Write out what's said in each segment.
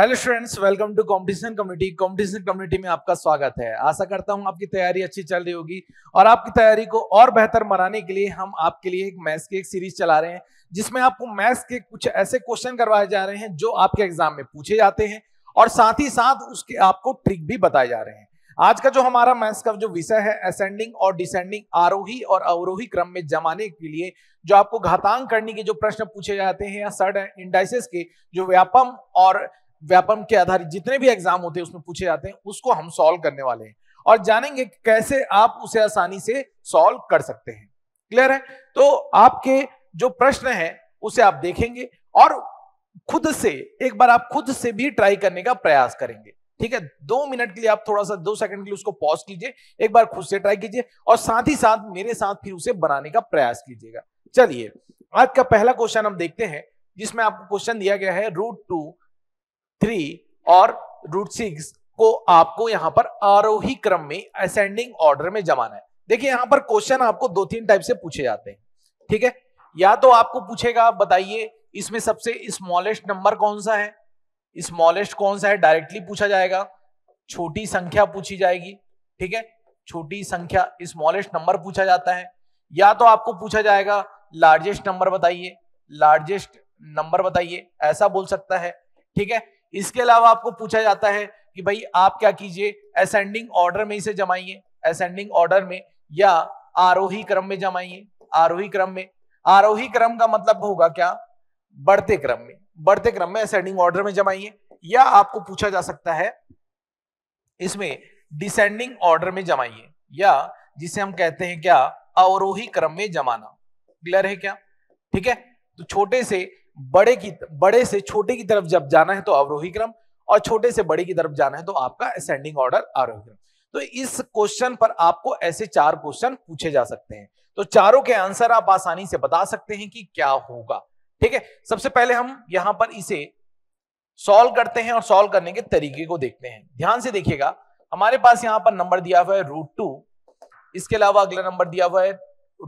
Hello students, welcome to competition community. Competition community में आपका स्वागत है। आशा करता हूं आपकी तैयारी अच्छी चल रही होगी और आपकी तैयारी को और बेहतर बनाने के लिए हम आपके लिए एक मैथ्स की एक सीरीज चला रहे हैं, जिसमें आपको मैथ्स के कुछ ऐसे क्वेश्चन करवाए जा रहे हैं जो आपके एग्जाम में पूछे जाते हैं और साथ ही साथ उसके आपको ट्रिक भी बताए जा रहे हैं। आज का जो हमारा मैथ्स का जो विषय है, असेंडिंग और डिसेंडिंग आरोही और अवरोही क्रम में जमाने के लिए जो आपको घातांक करणी के जो प्रश्न पूछे जाते हैं या सर्ड इंडाइसेस के जो व्यापम के आधारित जितने भी एग्जाम होते हैं उसमें पूछे जाते हैं, उसको हम सॉल्व करने वाले हैं और जानेंगे कैसे आप उसे आसानी से सॉल्व कर सकते हैं। क्लियर है? तो आपके जो प्रश्न है उसे आप देखेंगे और खुद से एक बार आप खुद से भी ट्राई करने का प्रयास करेंगे। ठीक है, 2 मिनट के लिए आप थोड़ा सा 2 सेकंड के लिए उसको पॉज कीजिए, एक बार खुद से ट्राई कीजिए और साथ ही साथ मेरे साथ फिर उसे बनाने का प्रयास कीजिएगा। चलिए, आज का पहला क्वेश्चन हम देखते हैं, जिसमें आपको क्वेश्चन दिया गया है √2, 3 और √6 को आपको यहाँ पर आरोही क्रम में असेंडिंग ऑर्डर में जमाना है। देखिए, यहाँ पर क्वेश्चन आपको 2-3 टाइप से पूछे जाते हैं। ठीक है, या तो आपको पूछेगा आप बताइए इसमें सबसे स्मॉलेस्ट नंबर कौन सा है, स्मॉलेस्ट कौन सा है, डायरेक्टली पूछा जाएगा। छोटी संख्या पूछी जाएगी। ठीक है, छोटी संख्या स्मॉलेस्ट नंबर पूछा जाता है। या तो आपको पूछा जाएगा लार्जेस्ट नंबर बताइए, लार्जेस्ट नंबर बताइए, ऐसा बोल सकता है। ठीक है, इसके अलावा आपको पूछा जाता है कि भाई आप क्या कीजिए, असेंडिंग ऑर्डर में इसे जमाइए, असेंडिंग ऑर्डर में, या आरोही क्रम में जमाइए, आरोही क्रम में। आरोही क्रम का मतलब होगा क्या, बढ़ते क्रम में, बढ़ते क्रम में असेंडिंग ऑर्डर में जमाइए। या आपको पूछा जा सकता है इसमें डिसेंडिंग ऑर्डर में जमाइए, या जिसे हम कहते हैं क्या, अवरोही क्रम में जमाना। क्लियर है क्या? ठीक है, तो छोटे से बड़े की, बड़े से छोटे की तरफ जब जाना है तो अवरोही क्रम, और छोटे से बड़े की तरफ जाना है तो आपका असेंडिंग ऑर्डर आरोही क्रम। तो इस क्वेश्चन पर आपको ऐसे 4 क्वेश्चन पूछे जा सकते हैं, तो चारों के आंसर आप आसानी से बता सकते हैं कि क्या होगा। ठीक है, सबसे पहले हम यहां पर इसे सॉल्व करते हैं और सॉल्व करने के तरीके को देखते हैं। ध्यान से देखिएगा, हमारे पास यहां पर नंबर दिया हुआ है √2, इसके अलावा अगला नंबर दिया हुआ है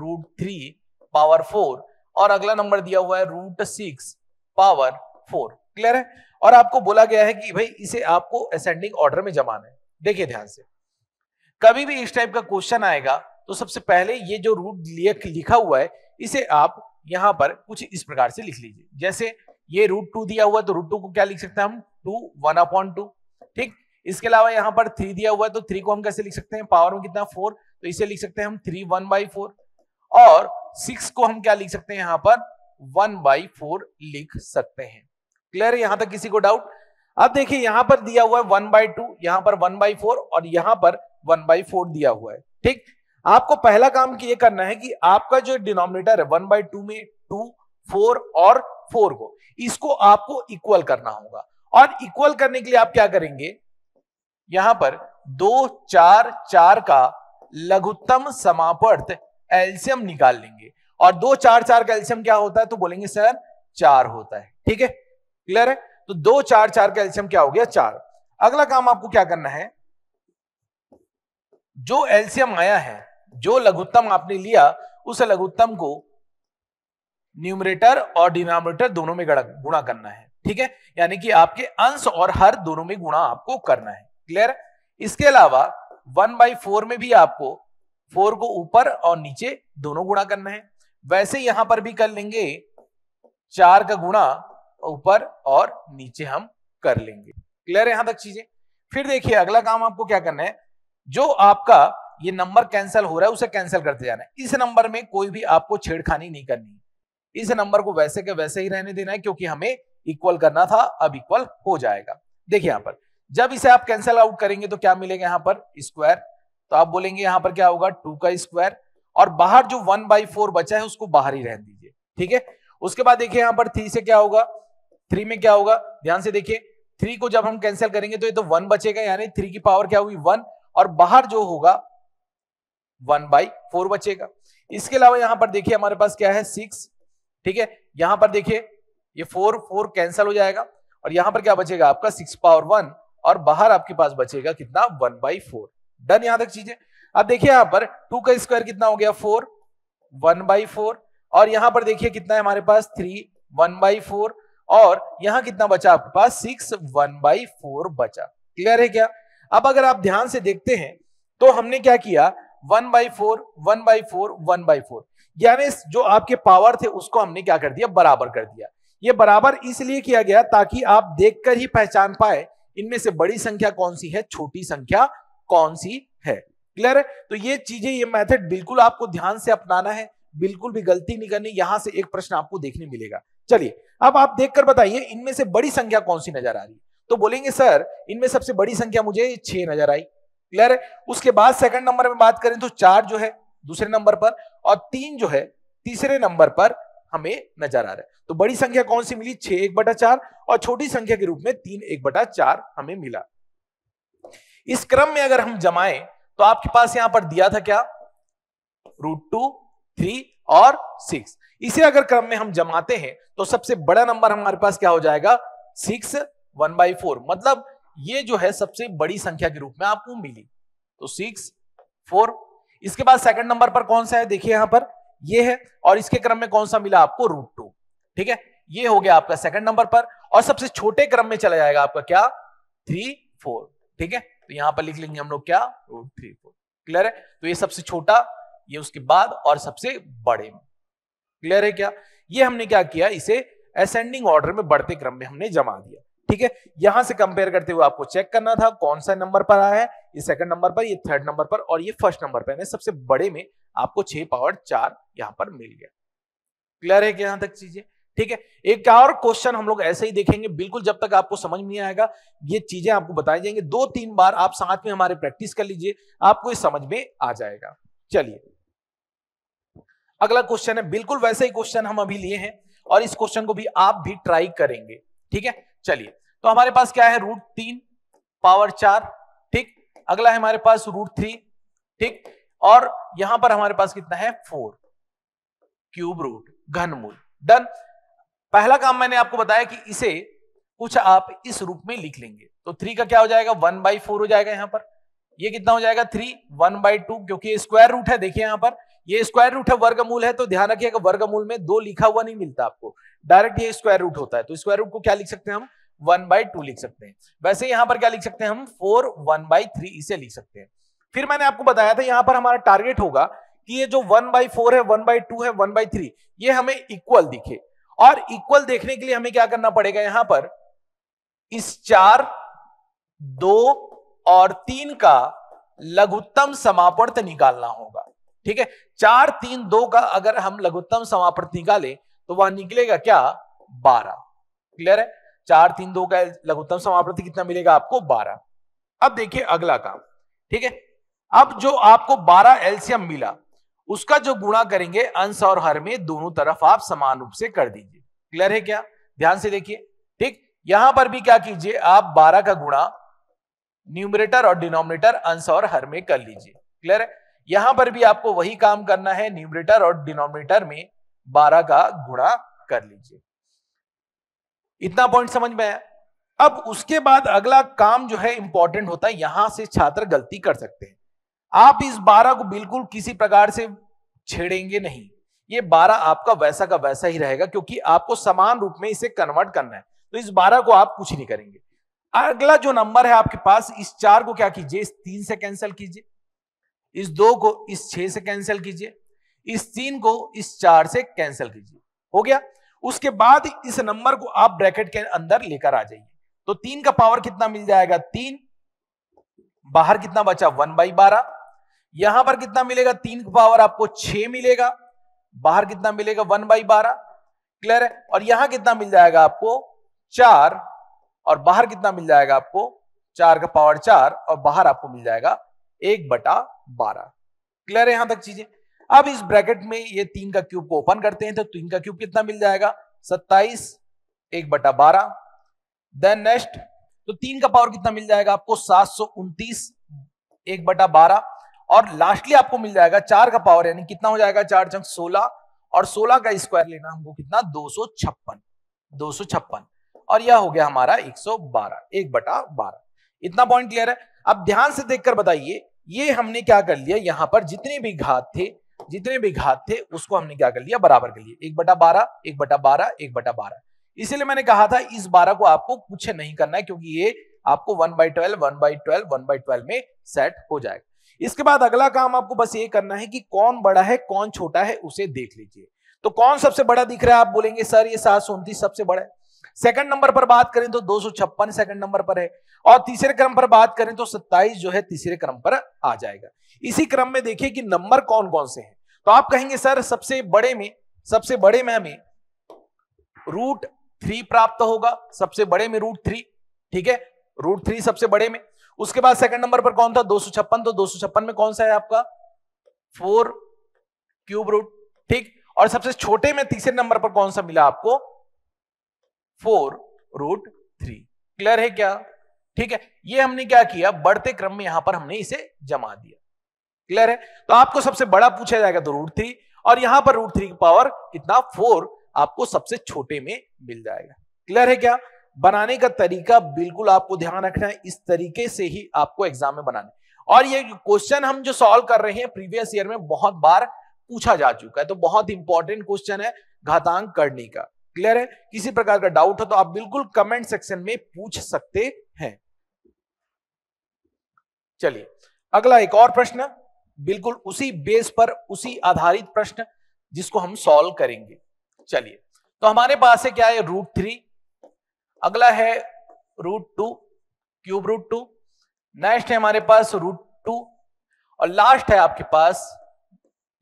√3 पावर 4 और अगला नंबर दिया हुआ है √6 पावर 4। क्लियर है? और आपको बोला गया है कि भाई इसे आपको असेंडिंग ऑर्डर में जमाना है। देखिए ध्यान से, कभी भी इस टाइप का क्वेश्चन आएगा तो सबसे पहले ये जो रूट लिखा हुआ है इसे आप यहां पर कुछ इस प्रकार से लिख लीजिए। जैसे ये √2 दिया हुआ है तो √2 को क्या लिख सकते हैं हम, 2 1/2। ठीक, इसके अलावा यहाँ पर 3 दिया हुआ है तो 3 को हम कैसे लिख सकते हैं, पावर में कितना, 4, तो इसे लिख सकते हैं हम 3 1/4। और 6 को हम क्या लिख सकते हैं, यहाँ पर 1/4 लिख सकते हैं। क्लियर है यहाँ तक किसी को डाउट? अब देखिए, यहाँ पर दिया हुआ है 1/2, यहाँ पर 1/4 और यहाँ पर 1/4 दिया हुआ है। ठीक, आपको पहला काम ये करना है कि आपका जो डिनोमिनेटर है 1/2 में 2 4 और 4 को, इसको आपको इक्वल करना होगा। और इक्वल करने के लिए आप क्या करेंगे, यहां पर 2 4 4 का लघुत्तम समापर्त एलसीएम निकाल लेंगे। और 2 4 4 का एलसीएम क्या होता है, तो बोलेंगे सर 4 होता है। ठीक है, क्लियर है? तो 2 4 4 का एलसीएम क्या हो गया, 4। अगला काम आपको क्या करना है, जो एलसीएम आया है, जो लघुत्तम आपने लिया, उस लघुत्तम को न्यूमरेटर और डिनोमिनेटर दोनों में गुणा करना है। ठीक है, यानी कि आपके अंश और हर दोनों में गुणा आपको करना है। क्लियर? इसके अलावा 1/4 में भी आपको 4 को ऊपर और नीचे दोनों गुणा करना है। वैसे यहां पर भी कर लेंगे, 4 का गुणा ऊपर और नीचे हम कर लेंगे। क्लियर है यहां तक चीजें? फिर देखिए, अगला काम आपको क्या करना है, जो आपका ये नंबर कैंसिल हो रहा है उसे कैंसिल करते जाना है। इस नंबर में कोई भी आपको छेड़खानी नहीं करनी है, इस नंबर को वैसे के वैसे ही रहने देना है, क्योंकि हमें इक्वल करना था, अब इक्वल हो जाएगा। देखिए यहाँ पर जब इसे आप कैंसिल आउट करेंगे तो क्या मिलेगा, यहाँ पर स्क्वायर, तो आप बोलेंगे यहाँ पर क्या होगा, 2 का स्क्वायर। और बाहर जो 1/4 बचा है उसको बाहर ही रहने दीजिए। ठीक है, उसके बाद देखिए यहाँ पर 3 से क्या होगा, 3 में क्या होगा, ध्यान से देखिए, 3 को जब हम कैंसिल करेंगे तो ये तो 1 बचेगा, यानी 3 की पावर क्या हुई, 1, और बाहर जो होगा 1/4 बचेगा। इसके अलावा यहाँ पर देखिए हमारे पास क्या है, 6। ठीक है, यहाँ पर देखिए ये 4 4 कैंसिल हो जाएगा और यहाँ पर क्या बचेगा आपका 6 पावर 1 और बाहर आपके पास बचेगा कितना, 1/4। डन यहाँ तक चीजें? अब देखिए यहाँ पर 2 का स्क्वायर कितना हो गया, 4 1/4 और यहाँ पर देखिए कितना है हमारे पास, 3 1/4 और यहां कितना बचा आपके पास 6 1/4 बचा। क्लियर है क्या? अब अगर आप ध्यान से देखते हैं तो हमने क्या किया 1/4 1/4 1/4, यानी जो आपके पावर थे उसको हमने क्या कर दिया बराबर कर दिया। ये बराबर इसलिए किया गया ताकि आप देखकर ही पहचान पाए इनमें से बड़ी संख्या कौन सी है, छोटी संख्या कौन सी है। क्लियर है? तो ये चीजें, ये मेथड बिल्कुल आपको ध्यान से अपनाना है, बिल्कुल भी गलती नहीं करनी। यहां से एक प्रश्न आपको देखने मिलेगा। चलिए अब आप देखकर बताइए इनमें से बड़ी संख्या कौन सी नजर आ रही है। तो बोलेंगे सर इनमें सबसे बड़ी संख्या मुझे 6 नजर आई। क्लियर है? उसके बाद सेकंड नंबर में बात करें तो 4 जो है दूसरे नंबर पर और 3 जो है तीसरे नंबर पर हमें नजर आ रहा है। तो बड़ी संख्या कौन सी मिली 6 1/4 और छोटी संख्या के रूप में 3 1/4 हमें मिला। इस क्रम में अगर हम जमाएं तो आपके पास यहां पर दिया था क्या 2, 3 और 6। इसे अगर क्रम में हम जमाते हैं तो सबसे बड़ा नंबर हमारे पास क्या हो जाएगा 6 1/4, मतलब ये जो है सबसे बड़ी संख्या के रूप में आपको मिली। तो 6 4। इसके बाद सेकंड नंबर पर कौन सा है, देखिए यहां पर ये है, और इसके क्रम में कौन सा मिला आपको √2। ठीक है, ये हो गया आपका सेकंड नंबर पर। और सबसे छोटे क्रम में चला जाएगा आपका क्या 3 4। ठीक है, तो यहां पर लिख लेंगे हम लोग क्या √3 4। क्लियर है? तो ये सबसे छोटा, ये उसके बाद और सबसे बड़े। क्लियर है क्या? ये हमने क्या किया, इसे असेंडिंग ऑर्डर में बढ़ते क्रम में हमने जमा दिया। ठीक है, यहां से कंपेयर करते हुए आपको चेक करना था कौन सा नंबर पर आया है, ये सेकंड नंबर पर, ये थर्ड नंबर पर और ये फर्स्ट नंबर पर। सबसे बड़े में आपको 6 पावर 4 यहां पर मिल गया। क्लियर है कि यहां तक चीजें ठीक है। एक और क्वेश्चन हम लोग ऐसे ही देखेंगे, बिल्कुल जब तक आपको समझ नहीं आएगा ये चीजें आपको बताई जाएंगी। 2-3 बार आप साथ में हमारे प्रैक्टिस कर लीजिए, आपको ये समझ में आ जाएगा। चलिए अगला क्वेश्चन है, बिल्कुल वैसे ही क्वेश्चन हम अभी लिए हैं और इस क्वेश्चन को भी आप भी ट्राई करेंगे। ठीक है, चलिए तो हमारे पास क्या है √3/4। ठीक, अगला है हमारे पास √3। ठीक, और यहां पर हमारे पास कितना है 4 क्यूब रूट घनमूल। डन। पहला काम मैंने आपको बताया कि इसे कुछ आप इस रूप में लिख लेंगे। तो 3 का क्या हो जाएगा 1/4 हो जाएगा। यहां पर ये कितना हो जाएगा 3 1/2, क्योंकि स्क्वायर रूट है। देखिए यहां पर ये स्क्वायर रूट है, वर्गमूल है, तो ध्यान रखिएगा वर्गमूल में 2 लिखा हुआ नहीं मिलता आपको, डायरेक्ट ये स्क्वायर रूट होता है। तो स्क्वायर रूट को क्या लिख सकते हैं हम 1/2 लिख सकते हैं। वैसे यहां पर क्या लिख सकते हैं हम 4 1/3 इसे लिख सकते हैं। फिर मैंने आपको बताया था यहां पर हमारा टारगेट होगा कि ये जो 1/4 है, 1/2 है, 1/3 ये हमें इक्वल दिखे। और इक्वल देखने के लिए हमें क्या करना पड़ेगा, यहां पर इस 4, 2 और 3 का लघुत्तम समापवर्त निकालना होगा। ठीक है, 4, 3, 2 का अगर हम लघुत्तम समापवर्त निकालें तो वह निकलेगा क्या 12। क्लियर है, 4, 3, 2 का लघुत्तम समापवर्त कितना मिलेगा आपको 12। अब देखिए अगला काम, ठीक है, अब जो आपको 12 एलसीएम मिला उसका जो गुणा करेंगे अंश और हर में, दोनों तरफ आप समान रूप से कर दीजिए। क्लियर है क्या? ध्यान से देखिए। ठीक, यहां पर भी क्या कीजिए आप 12 का गुणा न्यूमरेटर और डिनोमिनेटर अंश और हर में कर लीजिए। क्लियर है, यहां पर भी आपको वही काम करना है, न्यूमरेटर और डिनोमिनेटर में 12 का गुणा कर लीजिए। इतना पॉइंट समझ में आया। अब उसके बाद अगला काम जो है इंपॉर्टेंट होता है, यहां से छात्र गलती कर सकते हैं। आप इस 12 को बिल्कुल किसी प्रकार से छेड़ेंगे नहीं, ये 12 आपका वैसा का वैसा ही रहेगा क्योंकि आपको समान रूप में इसे कन्वर्ट करना है। तो इस 12 को आप कुछ नहीं करेंगे। अगला जो नंबर है आपके पास, इस 4 को क्या कीजिए इस 3 से कैंसिल कीजिए, इस 2 को इस 6 से कैंसिल कीजिए, इस 3 को इस 4 से कैंसिल कीजिए। हो गया। उसके बाद इस नंबर को आप ब्रैकेट के अंदर लेकर आ जाइए। तो 3 का पावर कितना मिल जाएगा 3, बाहर कितना बचा 1/12। यहां पर कितना मिलेगा 3 का पावर आपको 6 मिलेगा, बाहर कितना मिलेगा 1/12। क्लियर है, और यहां कितना मिल जाएगा आपको 4 और बाहर कितना मिल जाएगा आपको 4 का पावर 4 और बाहर आपको मिल जाएगा 1/12। क्लियर है यहां तक चीजें। अब इस ब्रैकेट में ये 3 का क्यूब को ओपन करते हैं तो 3 का क्यूब कितना मिल जाएगा 27 1/12। देन नेक्स्ट, तो 3 का पावर कितना मिल जाएगा आपको 729 1/12। और लास्टली आपको मिल जाएगा 4 का पावर, यानी कितना हो जाएगा 4 × 16 और 16 का स्क्वायर लेना हमको कितना 256 और यह हो गया हमारा 112 1/12। इतना पॉइंट क्लियर है। अब ध्यान से देखकर बताइए ये हमने क्या कर लिया, यहां पर जितने भी घात थे उसको हमने क्या कर लिया बराबर कर लिया 1/12 1/12 1/12। इसीलिए मैंने कहा था इस 12 को आपको कुछ नहीं करना है, क्योंकि ये आपको 1/12 में सेट हो जाएगा। इसके बाद अगला काम आपको बस ये करना है कि कौन बड़ा है कौन छोटा है उसे देख लीजिए। तो कौन सबसे बड़ा दिख रहा है? आप बोलेंगे सर ये 729 सबसे बड़ा है। सेकंड नंबर पर बात करें तो 256 सेकंड नंबर पर है, और तीसरे क्रम पर बात करें तो 27 जो है तीसरे क्रम पर आ जाएगा। इसी क्रम में देखिए कि नंबर कौन कौन से हैं। तो आप कहेंगे सर सबसे बड़े में हमें √3 प्राप्त होगा, सबसे बड़े में √3, ठीक है, √3 सबसे बड़े में। उसके बाद सेकंड नंबर पर कौन था? 256, तो 256 में कौन सा है आपका 4³ रूट, ठीक। और सबसे छोटे में तीसरे नंबर पर कौन सा मिला आपको 4√3। क्लियर है क्या? ठीक है, ये हमने क्या किया बढ़ते क्रम में यहां पर हमने इसे जमा दिया। क्लियर है? तो आपको सबसे बड़ा पूछा जाएगा तो √3, और यहां पर √3 की पावर कितना 4 आपको सबसे छोटे में मिल जाएगा। क्लियर है क्या? बनाने का तरीका बिल्कुल आपको ध्यान रखना है, इस तरीके से ही आपको एग्जाम में बनाना है। और ये क्वेश्चन हम जो सॉल्व कर रहे हैं प्रीवियस ईयर में बहुत बार पूछा जा चुका है, तो बहुत इंपॉर्टेंट क्वेश्चन है घातांक करणी का। क्लियर है? किसी प्रकार का डाउट हो तो आप बिल्कुल कमेंट सेक्शन में पूछ सकते हैं। चलिए अगला एक और प्रश्न, बिल्कुल उसी बेस पर उसी आधारित प्रश्न जिसको हम सॉल्व करेंगे। चलिए, तो हमारे पास है क्या है √3, अगला है √2 क्यूब रूट 2, नेक्स्ट है हमारे पास √2, और लास्ट है आपके पास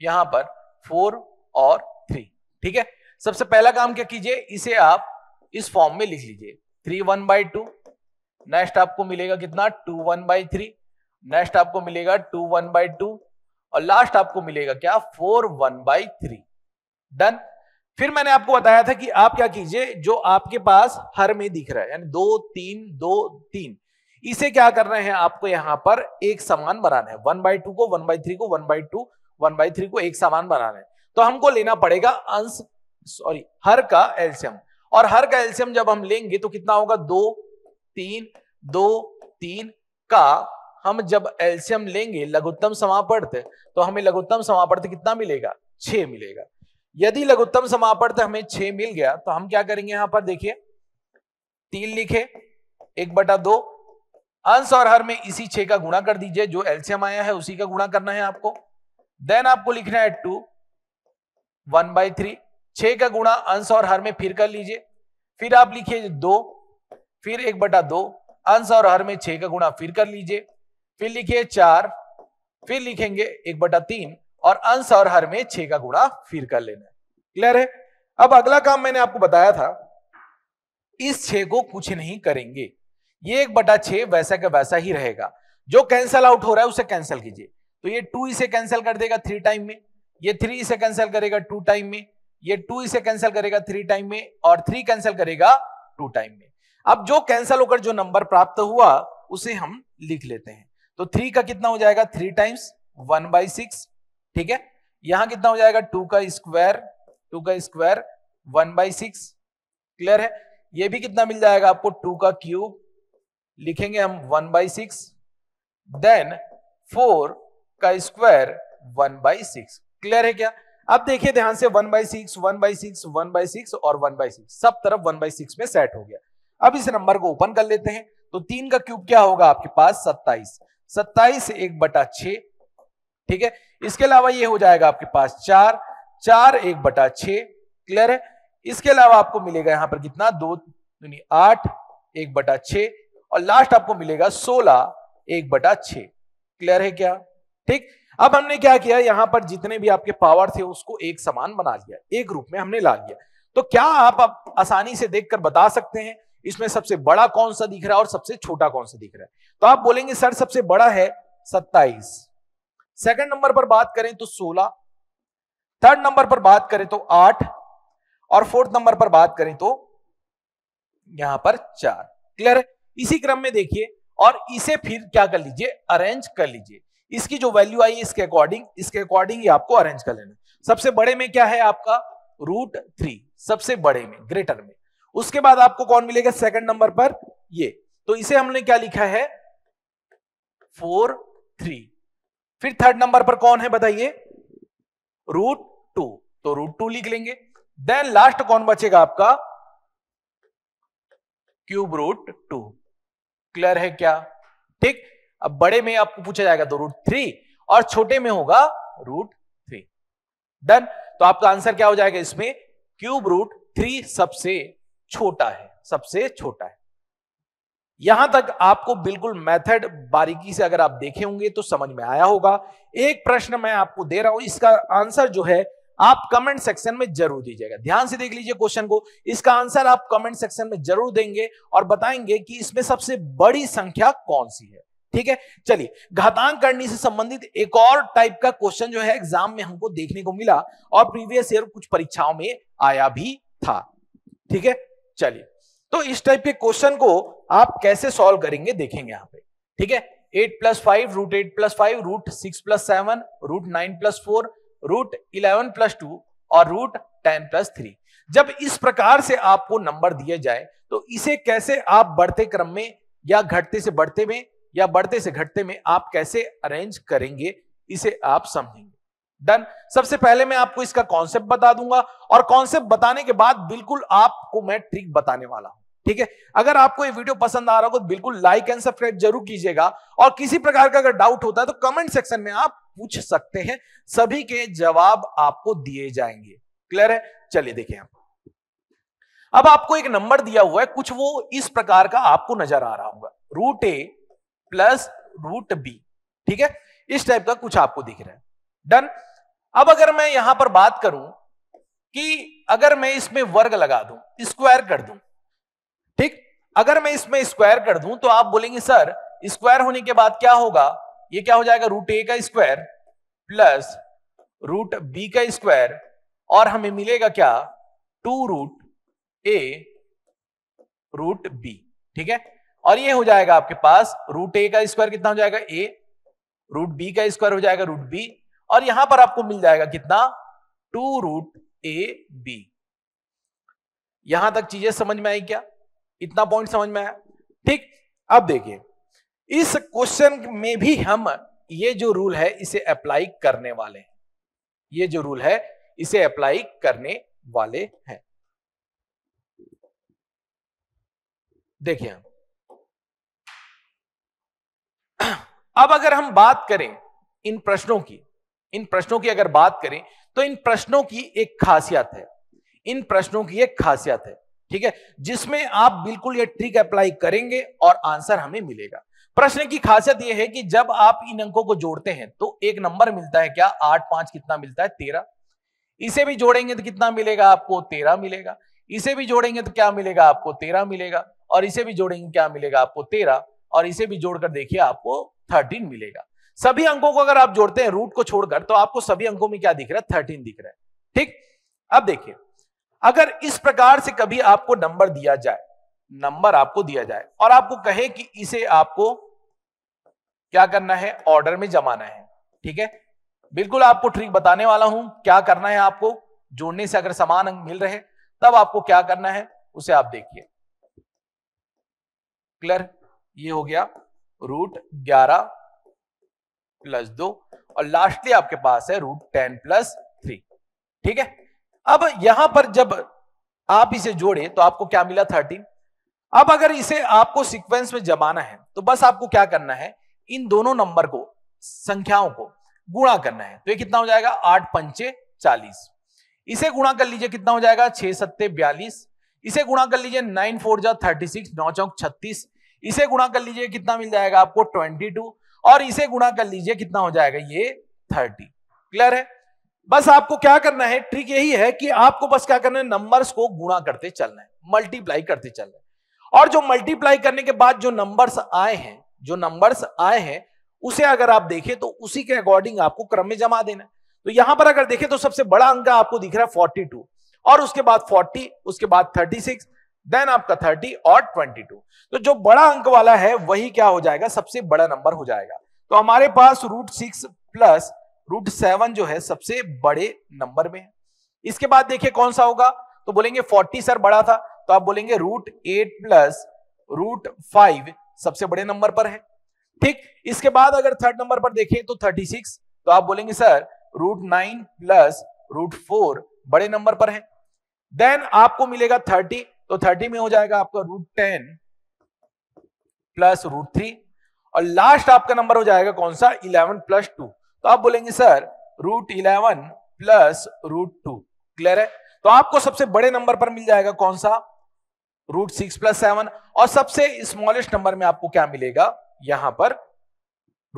यहां पर 4 और 3। ठीक है, सबसे पहला काम क्या कीजिए, इसे आप इस फॉर्म में लिख लीजिए 3 1/2, नेक्स्ट आपको मिलेगा कितना 2 1/3, नेक्स्ट आपको मिलेगा 2 1/2, और लास्ट आपको मिलेगा क्या 4 1/3। डन। फिर मैंने आपको बताया था कि आप क्या कीजिए, जो आपके पास हर में दिख रहा है यानी 2 3 2 3, इसे क्या करना है आपको यहाँ पर एक समान बनाना है। 1/2 को 1/3 को 1/2 1/3 को एक समान बनाना है, तो हमको लेना पड़ेगा हर का एलसीएम, और हर का एलसीएम जब हम लेंगे तो कितना होगा 2 3 2 3 का हम जब एलसीएम लेंगे लघुत्तम समापर्त, तो हमें लघुत्तम समापर्त कितना मिलेगा 6 मिलेगा। यदि लघुत्तम समापर्त हमें 6 मिल गया तो हम क्या करेंगे यहाँ पर देखिए 3 लिखे 1/2 अंश और हर में इसी 6 का गुणा कर दीजिए, जो एलसीएम आया है उसी का गुणा करना है आपको। देन आपको लिखना है 2 1/3, 6 का गुणा अंश और हर में फिर कर लीजिए, फिर आप लिखिए 2, फिर 1/2 अंश और हर में 6 का गुणा फिर कर लीजिए, फिर लिखिए 4, फिर लिखेंगे 1/3 और अंश और हर में 6 का गुणा फिर कर लेना है। क्लियर है? अब अगला काम मैंने आपको बताया था इस 6 को कुछ नहीं करेंगे, ये 1/6 वैसा का वैसा ही रहेगा, जो कैंसल आउट हो रहा है उसे कैंसल कीजिए। तो ये 2 इसे कैंसिल कर देगा 3 टाइम में, ये 3 इसे कैंसिल करेगा 2 टाइम में, ये 2 इसे कैंसिल करेगा 3 टाइम में, और 3 कैंसिल करेगा 2 टाइम में। अब जो कैंसिल होकर जो नंबर प्राप्त हुआ उसे हम लिख लेते हैं। तो 3 का कितना हो जाएगा 3 टाइम्स 1/6, ठीक है, यहां कितना हो जाएगा 2 का स्क्वायर 1/6। क्लियर है? ये भी कितना मिल जाएगा आपको 2 का क्यूब, लिखेंगे हम 1/6, देन 4 का स्क्वायर 1/6। क्लियर है क्या? अब देखिए ध्यान से 1/6 1/6 1/6 और 1/6 सब तरफ 1/6 में सेट हो गया। अब इस नंबर को ओपन कर लेते हैं, तो 3 का क्यूब क्या होगा आपके पास 27 1/6, ठीक है। इसके अलावा ये हो जाएगा आपके पास 4 4 1/6। क्लियर है? इसके अलावा आपको मिलेगा यहाँ पर कितना 2 8 1/6, और लास्ट आपको मिलेगा 16 1/6। क्लियर है क्या? ठीक। अब हमने क्या किया यहां पर जितने भी आपके पावर थे उसको एक समान बना लिया, एक रूप में हमने ला लिया। तो क्या आप आसानी से देखकर बता सकते हैं इसमें सबसे बड़ा कौन सा दिख रहा है और सबसे छोटा कौन सा दिख रहा है? तो आप बोलेंगे सर सबसे बड़ा है 27, सेकंड नंबर पर बात करें तो 16, थर्ड नंबर पर बात करें तो 8, और फोर्थ नंबर पर बात करें तो यहां पर 4। क्लियर है? इसी क्रम में देखिए और इसे फिर क्या कर लीजिए अरेंज कर लीजिए, इसकी जो वैल्यू आई है इसके अकॉर्डिंग ही आपको अरेंज कर लेना। सबसे बड़े में क्या है आपका √3 सबसे बड़े में, ग्रेटर में। उसके बाद आपको कौन मिलेगा सेकंड नंबर पर ये, तो इसे हमने क्या लिखा है 4 3। फिर थर्ड नंबर पर कौन है बताइए √2, तो √2 लिख लेंगे। देन लास्ट कौन बचेगा आपका क्यूब रूट टू। क्लियर है क्या? ठीक। अब बड़े में आपको पूछा जाएगा तो रूट थ्री और छोटे में होगा रूट थ्री। डन। तो आपका आंसर क्या हो जाएगा इसमें? क्यूब रूट थ्री सबसे छोटा है, सबसे छोटा है। यहां तक आपको बिल्कुल मेथड बारीकी से अगर आप देखे होंगे तो समझ में आया होगा। एक प्रश्न मैं आपको दे रहा हूं, इसका आंसर जो है आप कमेंट सेक्शन में जरूर दीजिएगा। ध्यान से देख लीजिए क्वेश्चन को, इसका आंसर आप कमेंट सेक्शन में जरूर देंगे और बताएंगे कि इसमें सबसे बड़ी संख्या कौन सी है। ठीक है। चलिए, घातांक करणी से संबंधित एक और टाइप का क्वेश्चन जो है एग्जाम में हमको देखने को मिला और प्रीवियस ईयर कुछ परीक्षाओं में आया भी था। ठीक है। चलिए, तो इस टाइप के क्वेश्चन को आप कैसे सॉल्व करेंगे देखेंगे यहाँ पे। ठीक है। 8 + 5 √8 + 5 √6 + 7 √9 + 4 √11 + 2 और √10 + 3। जब इस प्रकार से आपको नंबर दिए जाए तो इसे कैसे आप बढ़ते क्रम में या घटते से बढ़ते में या बढ़ते से घटते में आप कैसे अरेंज करेंगे इसे आप समझेंगे। डन। सबसे पहले मैं आपको इसका कॉन्सेप्ट बता दूंगा और कॉन्सेप्ट बताने के बाद बिल्कुल आपको मैं ट्रिक बताने वाला हूं। ठीक है। अगर आपको ये वीडियो पसंद आ रहा हो तो बिल्कुल लाइक एंड सब्सक्राइब जरूर कीजिएगा और किसी प्रकार का अगर डाउट होता है तो कमेंट सेक्शन में आप पूछ सकते हैं, सभी के जवाब आपको दिए जाएंगे। क्लियर है? चलिए देखिए आप। अब आपको एक नंबर दिया हुआ है कुछ, वो इस प्रकार का आपको नजर आ रहा होगा, √a + √b। ठीक है, इस टाइप का कुछ आपको दिख रहा है। डन। अब अगर मैं यहां पर बात करूं कि अगर मैं इसमें वर्ग लगा दूं, स्क्वायर कर दूं, ठीक, अगर मैं इसमें स्क्वायर कर दूं तो आप बोलेंगे सर स्क्वायर होने के बाद क्या होगा? ये क्या हो जाएगा? √a का स्क्वायर प्लस √b का स्क्वायर और हमें मिलेगा क्या? 2 √a √b। ठीक है। और ये हो जाएगा आपके पास √a का स्क्वायर कितना हो जाएगा? a, √b का स्क्वायर हो जाएगा √b और यहां पर आपको मिल जाएगा कितना? 2 √a b। यहां तक चीजें समझ में आई क्या? इतना पॉइंट समझ में आया? ठीक। अब देखिए, इस क्वेश्चन में भी हम ये जो रूल है इसे अप्लाई करने वाले हैं, ये जो रूल है इसे अप्लाई करने वाले हैं। देखिए हम, अब अगर हम बात करें इन प्रश्नों की अगर बात करें तो इन प्रश्नों की एक खासियत है, ठीक है, जिसमें आप बिल्कुल ये ट्रिक अप्लाई करेंगे और आंसर हमें मिलेगा। प्रश्न की खासियत यह है कि जब आप इन अंकों को जोड़ते हैं तो एक नंबर मिलता है क्या? 8 + 5 कितना मिलता है? 13। इसे भी जोड़ेंगे तो कितना मिलेगा आपको? 13 मिलेगा। इसे भी जोड़ेंगे तो क्या मिलेगा आपको? 13 मिलेगा। और इसे भी जोड़ेंगे क्या मिलेगा आपको? 13। और इसे भी जोड़कर देखिए आपको 13 मिलेगा। सभी अंकों को अगर आप जोड़ते हैं रूट को छोड़कर तो आपको सभी अंकों में क्या दिख रहा है? 13 दिख रहा है। ठीक। अब देखिए, अगर इस प्रकार से कभी आपको नंबर दिया जाए, नंबर आपको दिया जाए और आपको कहे कि इसे आपको क्या करना है? ऑर्डर में जमाना है। ठीक है, बिल्कुल आपको ट्रिक बताने वाला हूं क्या करना है आपको। जोड़ने से अगर समान अंक मिल रहे तब आपको क्या करना है उसे आप देखिए। क्लियर? ये हो गया √11 + 2 और लास्टली आपके पास है √10 + 3। ठीक है। अब यहां पर जब आप इसे जोड़े तो आपको क्या मिला? 13। अब अगर इसे आपको सीक्वेंस में जमाना है तो बस आपको क्या करना है? इन दोनों नंबर को, संख्याओं को गुणा करना है। तो ये कितना हो जाएगा? 8 × 5 = 40। इसे गुणा कर लीजिए, कितना हो जाएगा? 6 × 7 = 42। इसे गुणा कर लीजिए, 9 × 4 = 36, 9 × 4 = 36। इसे गुणा कर लीजिए, कितना मिल जाएगा आपको? 22। और इसे गुणा कर लीजिए, कितना हो जाएगा? ये 30। क्लियर है? बस आपको क्या करना है, ट्रिक यही है कि आपको बस क्या करना है? नंबर्स को गुणा करते चलना है, मल्टीप्लाई करते चलना है और जो मल्टीप्लाई करने के बाद जो नंबर्स आए हैं, उसे अगर आप देखें तो उसी के अकॉर्डिंग आपको क्रम में जमा देना है। तो यहां पर अगर देखें तो सबसे बड़ा अंक आपको दिख रहा है 42 और उसके बाद 40, उसके बाद 36, देन आपका 30 और 22। तो जो बड़ा अंक वाला है वही क्या हो जाएगा? सबसे बड़ा नंबर हो जाएगा। तो हमारे पास √6 + √7 जो है सबसे बड़े नंबर में है। इसके बाद देखिए कौन सा होगा? तो बोलेंगे 40 सर बड़ा था, तो आप बोलेंगे √8 + √5 सबसे बड़े नंबर पर है। ठीक। इसके बाद अगर थर्ड नंबर पर देखें तो 36, तो आप बोलेंगे सर √9 + √4 बड़े नंबर पर है। देन आपको मिलेगा 30, तो 30 में हो जाएगा आपका √10 प्लस √3 और लास्ट आपका नंबर हो जाएगा कौन सा 11 प्लस 2। तो आप बोलेंगे सर √11 प्लस √2। क्लियर है? तो आपको सबसे बड़े नंबर पर मिल जाएगा कौन सा √6 प्लस 7 और सबसे स्मॉलेस्ट नंबर में आपको क्या मिलेगा यहां पर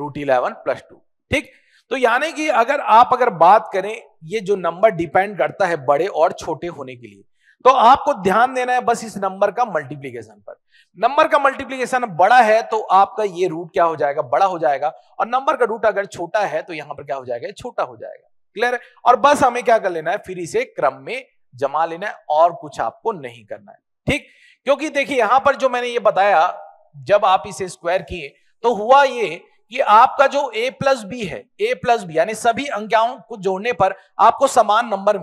√11 प्लस 2। ठीक, तो यानी कि अगर आप बात करें ये जो नंबर डिपेंड करता है बड़े और छोटे होने के लिए, तो आपको ध्यान देना है बस इस नंबर का मल्टीप्लिकेशन पर। नंबर का मल्टीप्लिकेशन बड़ा है तो आपका ये रूट क्या हो जाएगा, बड़ा हो जाएगा, और नंबर का रूट अगर छोटा है तो यहाँ पर क्या हो जाएगा, छोटा हो जाएगा। क्लियर है? और बस हमें क्या कर लेना है, फिर इसे क्रम में जमा लेना है और कुछ आपको नहीं करना है। ठीक, क्योंकि देखिए यहां पर जो मैंने ये बताया, जब आप इसे स्क्वायर किए तो हुआ ये कि आपका जो a+b है, a+b यानी सभी अंकाओं को जोड़ने पर आपको समान नंबर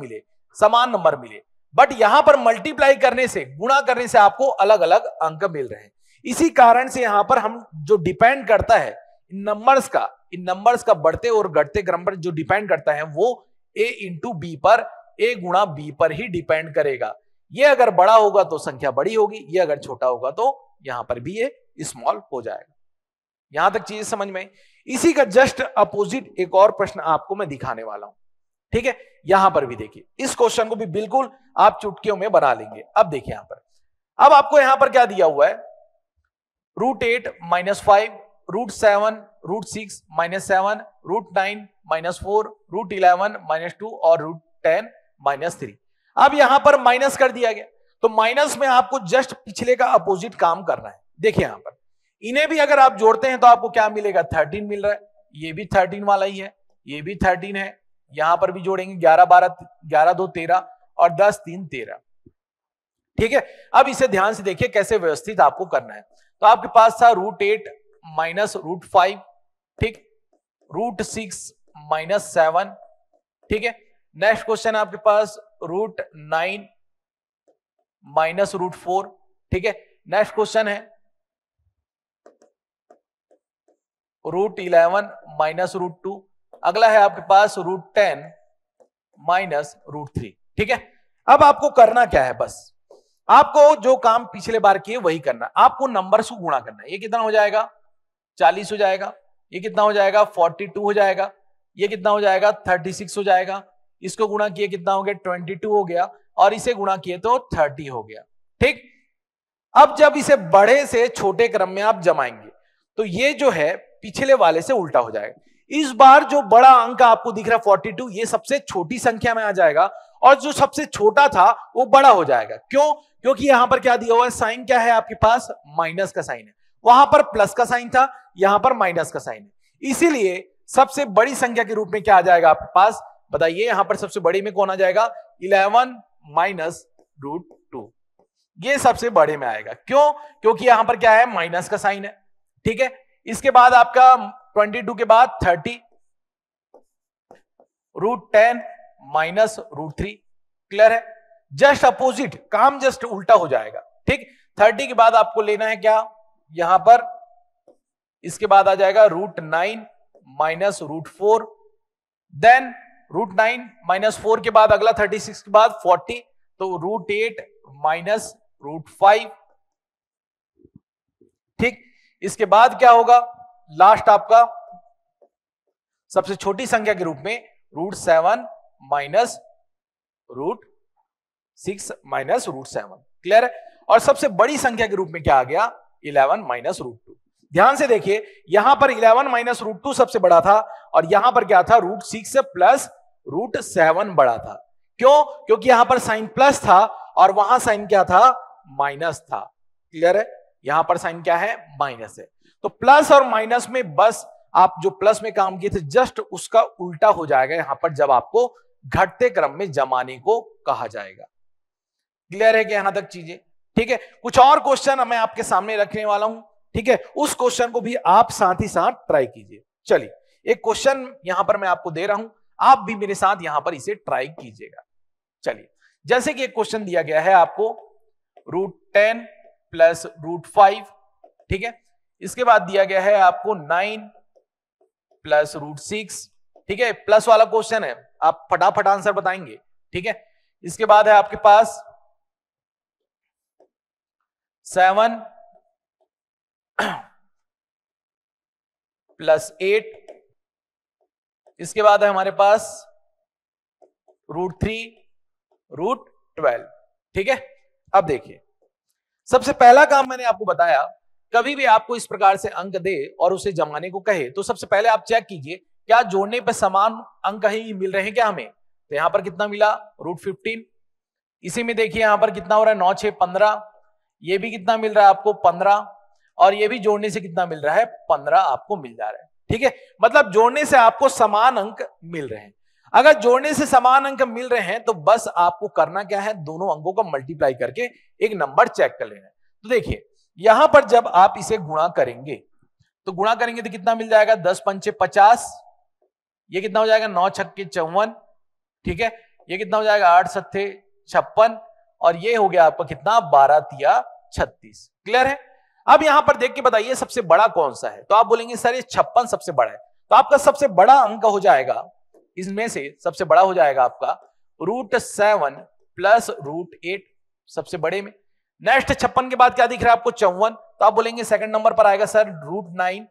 मिले, बट यहां पर मल्टीप्लाई करने से, गुणा करने से आपको अलग अलग अंक मिल रहे हैं। इसी कारण से यहां पर हम जो डिपेंड करता है इन नंबर्स का बढ़ते और घटते क्रम पर जो डिपेंड करता है वो a गुणा b पर ही डिपेंड करेगा। ये अगर बड़ा होगा तो संख्या बड़ी होगी, ये अगर छोटा होगा तो यहां पर भी ये स्मॉल हो जाएगा। यहां तक चीज समझ में? इसी का जस्ट अपोजिट एक और प्रश्न आपको मैं दिखाने वाला हूं। ठीक है, यहां पर भी देखिए, इस क्वेश्चन को भी बिल्कुल आप चुटकियों में बना लेंगे। अब देखिए यहां पर, अब आपको यहां पर क्या दिया हुआ है, √8 minus 5, √7 minus 6 minus 7, √9 minus 4, √11 minus 2 और √10 माइनस 3। अब यहां पर माइनस कर दिया गया, तो माइनस में आपको जस्ट पिछले का अपोजिट काम करना है। देखिए यहां पर इन्हें भी अगर आप जोड़ते हैं तो आपको क्या मिलेगा, 13 मिल रहा है, ये भी 13 वाला ही है, ये भी 13 है, यहां पर भी जोड़ेंगे 11 12 11 2 13 और 10 3 13। ठीक है, अब इसे ध्यान से देखिए कैसे व्यवस्थित आपको करना है। तो आपके पास था √8 माइनस √5, ठीक, √6 माइनस 7, ठीक है। नेक्स्ट क्वेश्चन आपके पास √9 माइनस √4, ठीक है। नेक्स्ट क्वेश्चन है √11 माइनस √2। अगला है आपके पास √10 माइनस √3, ठीक है। अब आपको करना क्या है, बस आपको जो काम पिछले बार किए वही करना, आपको नंबर्स को गुणा करना है। ये कितना हो जाएगा, 40 हो जाएगा, ये कितना हो जाएगा, 42 हो जाएगा, ये कितना हो जाएगा, 36 हो जाएगा। इसको गुणा किए कितना हो गया, 22 हो गया, और इसे गुणा किए तो 30 हो गया। ठीक, अब जब इसे बड़े से छोटे क्रम में आप जमाएंगे तो ये जो है पिछले वाले से उल्टा हो जाएगा। इस बार जो बड़ा अंक आपको दिख रहा है 42, ये सबसे छोटी संख्या में आ जाएगा और जो सबसे छोटा था वो बड़ा हो जाएगा। क्यों? क्योंकि यहां पर क्या दिया हुआ है, साइन क्या है आपके पास, माइनस का साइन है, वहां पर प्लस का साइन था, यहां पर माइनस का साइन है। इसीलिए सबसे बड़ी संख्या के रूप में क्या आ जाएगा आपके पास, बताइए, यहां पर सबसे बड़ी में कौन आ जाएगा, 11 माइनस √2, ये सबसे बड़े में आएगा। क्यों? क्योंकि यहां पर क्या है, माइनस का साइन है। ठीक है, इसके बाद आपका 22 के बाद 30, √10 माइनस √3। क्लियर है? जस्ट अपोजिट काम, जस्ट उल्टा हो जाएगा। ठीक, 30 के बाद आपको लेना है क्या, यहां पर इसके बाद आ जाएगा √9 माइनस √4, देन √9 माइनस 4 के बाद अगला 36 के बाद 40, तो √8 माइनस √5। ठीक, इसके बाद क्या होगा, लास्ट आपका सबसे छोटी संख्या के रूप में √7 माइनस √6 माइनस √7। क्लियर है? और सबसे बड़ी संख्या के रूप में क्या आ गया, 11 माइनस √2। ध्यान से देखिए, यहां पर 11 माइनस √2 सबसे बड़ा था और यहां पर क्या था, √6 प्लस √7 बड़ा था। क्यों? क्योंकि यहां पर साइन प्लस था और वहां साइन क्या था, माइनस था। क्लियर है? यहां पर साइन क्या है, माइनस है। तो प्लस और माइनस में बस आप जो प्लस में काम किए थे जस्ट उसका उल्टा हो जाएगा यहां पर, जब आपको घटते क्रम में जमाने को कहा जाएगा। क्लियर है कि यहां तक चीजें? ठीक है, कुछ और क्वेश्चन मैं आपके सामने रखने वाला हूं। ठीक है, उस क्वेश्चन को भी आप साथ ही साथ ट्राई कीजिए। चलिए, एक क्वेश्चन यहां पर मैं आपको दे रहा हूं, आप भी मेरे साथ यहां पर इसे ट्राई कीजिएगा। चलिए, जैसे कि एक क्वेश्चन दिया गया है आपको √10 प्लस √5, ठीक है। इसके बाद दिया गया है आपको 9 प्लस √6, ठीक है, प्लस वाला क्वेश्चन है, आप फटाफट आंसर बताएंगे। ठीक है, इसके बाद है आपके पास 7 प्लस 8, इसके बाद है हमारे पास √3 √12। ठीक है, अब देखिए सबसे पहला काम मैंने आपको बताया, कभी भी आपको इस प्रकार से अंक दे और उसे जमाने को कहे तो सबसे पहले आप चेक कीजिए क्या जोड़ने पर समान अंक ही मिल रहे हैं क्या हमें। तो यहां पर कितना मिला √15, इसी में देखिए यहां पर कितना हो रहा है 9 6 15, ये भी कितना मिल रहा है आपको 15, और ये भी जोड़ने से कितना मिल रहा है 15 आपको मिल जा रहा है। ठीक है, मतलब जोड़ने से आपको समान अंक मिल रहे हैं। अगर जोड़ने से समान अंक मिल रहे हैं तो बस आपको करना क्या है, दोनों अंकों को मल्टीप्लाई करके एक नंबर चेक कर लेना है। तो देखिए यहां पर जब आप इसे गुणा करेंगे तो कितना मिल जाएगा, 10 पंचे 50, ये कितना हो जाएगा 9 छक्के 54, ठीक है, ये कितना हो जाएगा 8 सत्ते 56, और ये हो गया आपका कितना 12 तिया 36। क्लियर है। अब यहां पर देख के बताइए सबसे बड़ा कौन सा है, तो आप बोलेंगे सर ये 56 सबसे बड़ा है। तो आपका सबसे बड़ा अंक हो जाएगा, इसमें से सबसे बड़ा हो जाएगा आपका √7 प्लस √8 सबसे बड़े में। नेक्स्ट 56 के बाद क्या दिख रहा है आपको 54, तो आप बोलेंगे सेकंड नंबर पर आएगा सर √9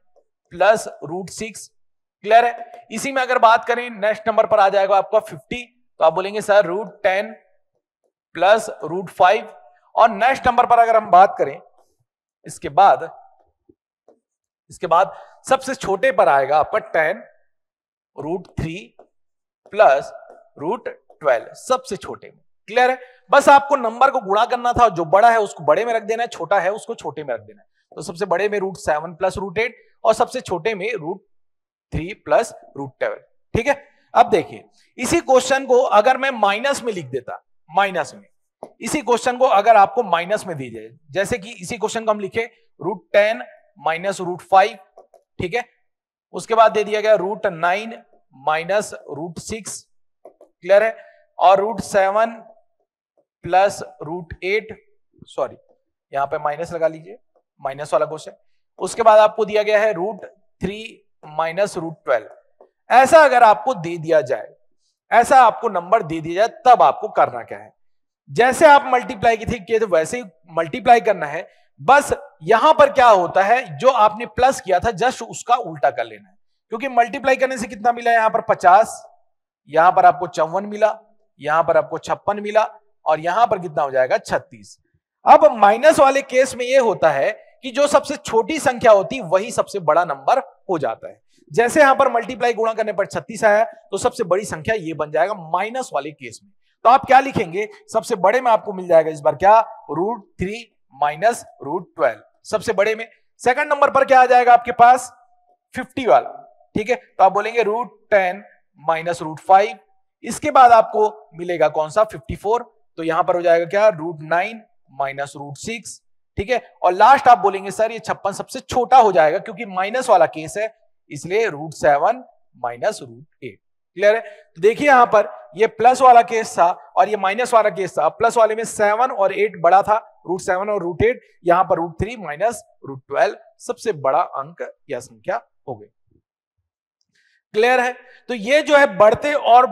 प्लस √6। क्लियर है। इसी में अगर बात करें नेक्स्ट नंबर पर आ जाएगा आपका 50, तो आप बोलेंगे सर √10 प्लस √5, और नेक्स्ट नंबर पर अगर हम बात करें इसके बाद सबसे छोटे पर आएगा आपका 10 √3 प्लस √12 सबसे छोटे में। क्लियर है। बस आपको नंबर को गुणा करना था, जो बड़ा है उसको बड़े में रख देना है, छोटा है उसको छोटे में रख देना है। तो सबसे बड़े में √7 प्लस √8 और सबसे छोटे में √3 प्लस √12। ठीक है। अब देखिए इसी क्वेश्चन को अगर मैं माइनस में लिख देता, माइनस में इसी क्वेश्चन को अगर आपको माइनस में दी जाए, जैसे कि इसी क्वेश्चन को हम लिखे √10 माइनस √5, ठीक है, उसके बाद दे दिया गया √9 माइनस √6, क्लियर है, और √7 प्लस √8, सॉरी यहां पे माइनस लगा लीजिए, माइनस वाला क्वेश्चन, उसके बाद आपको दिया गया है √3 माइनस √12। ऐसा अगर आपको दे दिया जाए, ऐसा आपको नंबर दे दिया जाए, तब आपको करना क्या है, जैसे आप मल्टीप्लाई किए थे वैसे ही मल्टीप्लाई करना है। बस यहां पर क्या होता है, जो आपने प्लस किया था जस्ट उसका उल्टा कर लेना है, क्योंकि मल्टीप्लाई करने से कितना मिला यहां पर 50, यहां पर आपको 54 मिला, यहां पर आपको 56 मिला, और यहां पर कितना हो जाएगा 36। अब माइनस वाले केस में यह होता है कि जो सबसे छोटी संख्या होती वही सबसे बड़ा नंबर हो जाता है। जैसे यहां पर मल्टीप्लाई गुणा करने पर 36 आया तो सबसे बड़ी संख्या ये बन जाएगा माइनस वाले केस में। तो आप क्या लिखेंगे, सबसे बड़े में आपको मिल जाएगा इस बार क्या √3 माइनस √12 सबसे बड़े में। सेकंड नंबर पर क्या आ जाएगा आपके पास 50 वाला, ठीक है, तो आप बोलेंगे √10 माइनस √5, इसके बाद आपको मिलेगा कौन सा 54, तो यहां पर हो जाएगा क्या √9 माइनस √6, ठीक है, और लास्ट आप बोलेंगे सर ये 56 सबसे छोटा हो जाएगा, क्योंकि माइनस वाला केस है इसलिए √7 माइनस √8। क्लियर है। तो देखिए यहां पर ये प्लस वाला केस था और ये माइनस वाला केस था। प्लस वाले में 7 और 8 बड़ा था, √7 और √8, यहां पर √3 माइनस √12 सबसे बड़ा अंक या संख्या हो गई। क्लियर है। तो ये जो है बढ़ते और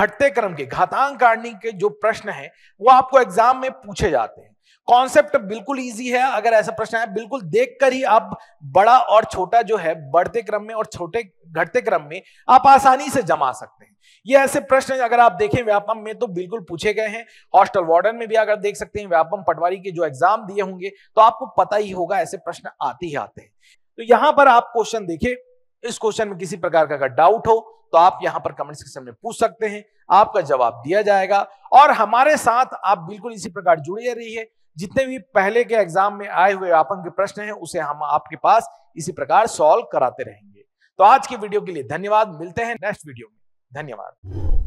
घटते क्रम के घातांक करणी के जो प्रश्न है वो आपको एग्जाम में पूछे जाते हैं। कॉन्सेप्ट बिल्कुल इजी है, अगर ऐसा प्रश्न है बिल्कुल देखकर ही आप बड़ा और छोटा जो है बढ़ते क्रम में और छोटे घटते क्रम में आप आसानी से जमा सकते हैं। ये ऐसे प्रश्न अगर आप देखें व्यापम में तो बिल्कुल पूछे गए हैं, हॉस्टल वार्डन में भी अगर देख सकते हैं, व्यापम पटवारी के जो एग्जाम दिए होंगे तो आपको पता ही होगा ऐसे प्रश्न आते ही आते हैं। तो यहां पर आप क्वेश्चन देखे, इस क्वेश्चन में किसी प्रकार का अगर डाउट हो तो आप यहां पर कमेंट सेक्शन में पूछ सकते हैं, आपका जवाब दिया जाएगा। और हमारे साथ आप बिल्कुल इसी प्रकार जुड़े रहिए, जितने भी पहले के एग्जाम में आए हुए व्यापम के प्रश्न हैं उसे हम आपके पास इसी प्रकार सॉल्व कराते रहेंगे। तो आज की वीडियो के लिए धन्यवाद, मिलते हैं नेक्स्ट वीडियो में। धन्यवाद।